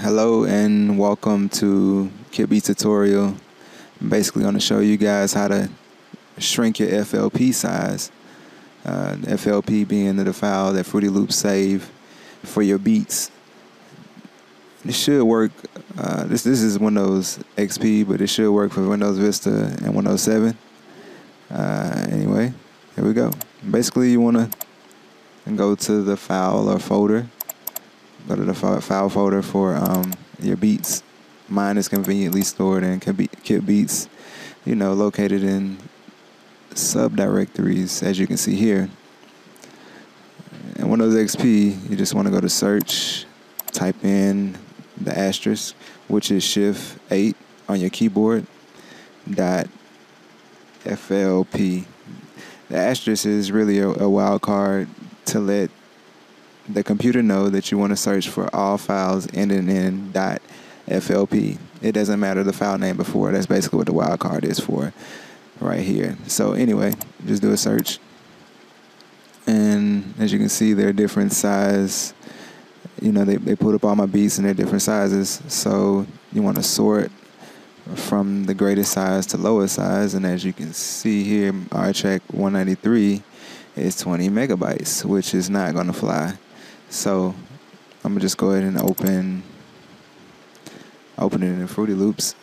Hello and welcome to KipBeats tutorial. I'm basically going to show you guys how to shrink your FLP size. FLP being the file that Fruity Loops save for your beats. This should work. This is Windows XP, but it should work for Windows Vista and Windows 7. Anyway, here we go. Basically, you want to go to the file or folder. Go to the file folder for your beats. Mine is conveniently stored in KipBeats, you know, located in subdirectories, as you can see here. In Windows XP, you just want to go to search, type in the asterisk, which is shift 8 on your keyboard, dot FLP. The asterisk is really a wild card to let the computer know that you want to search for all files ending in .flp. It doesn't matter the file name before. That's basically what the wildcard is for right here. So anyway, just do a search. And as you can see, they're different size. You know, they put up all my beats in their different sizes. So you want to sort from the greatest size to lowest size. And as you can see here, R-Track 193 is 20 megabytes, which is not going to fly. So I'm gonna just go ahead and open it in Fruity Loops.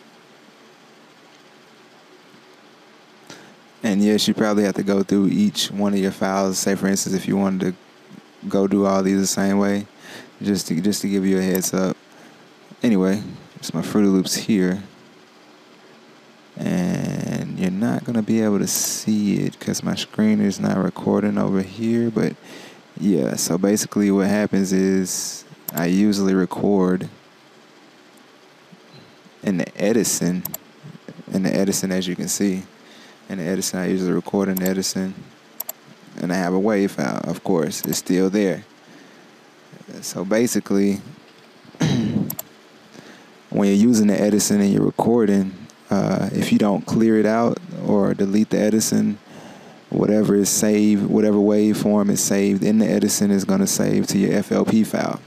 And yes, you probably have to go through each one of your files. Say for instance, if you wanted to go do all these the same way, just to give you a heads up. Anyway, it's my Fruity Loops here, and you're not gonna be able to see it because my screen is not recording over here, but yeah, so basically what happens is I usually record in the Edison, as you can see. In the Edison, I usually record in the Edison, and I have a WAV file, of course. It's still there. So basically, when you're using the Edison and you're recording, if you don't clear it out or delete the Edison, whatever is saved, whatever waveform is saved in the Edison is going to save to your FLP file.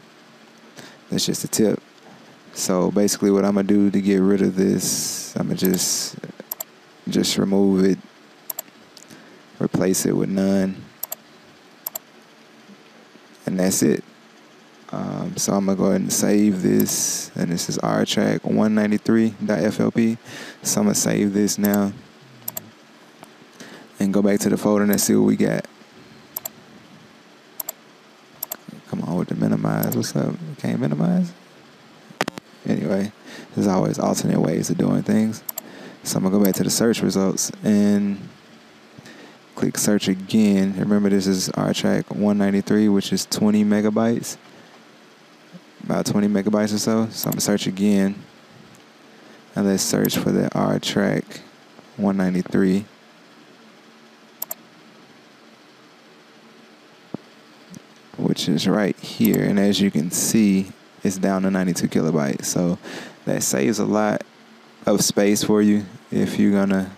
That's just a tip. So basically what I'm going to do to get rid of this, I'm going to just remove it, replace it with none, and that's it. So I'm going to go ahead and save this, and this is R-Track 193.flp. So I'm going to save this now and go back to the folder and let's see what we got. Come on with the minimize. What's up? Can't minimize? Anyway, there's always alternate ways of doing things. So I'm gonna go back to the search results and click search again. Remember, this is R-Track 193, which is 20 megabytes, about 20 megabytes or so. So I'm gonna search again, and let's search for the R-Track 193. Which is right here, and as you can see, it's down to 92 kilobytes. So that saves a lot of space for you if you're gonna,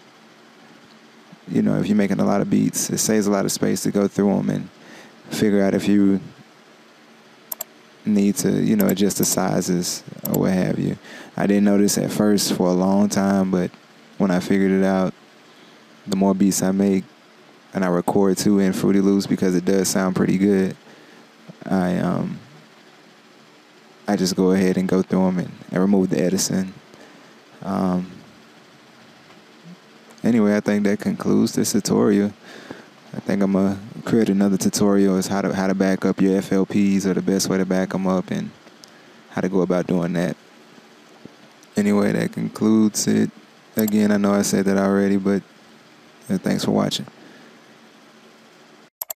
you know, if you're making a lot of beats. It saves a lot of space to go through them and figure out if you need to, you know, adjust the sizes or what have you. I didn't know this at first for a long time, but when I figured it out, the more beats I make and I record too in Fruity Loops, because it does sound pretty good, I just go ahead and go through them and remove the Edison. Anyway, I think that concludes this tutorial. I think I'm gonna create another tutorial as how to back up your FLPs, or the best way to back them up, and how to go about doing that. Anyway, that concludes it. Again, I know I said that already, but thanks for watching.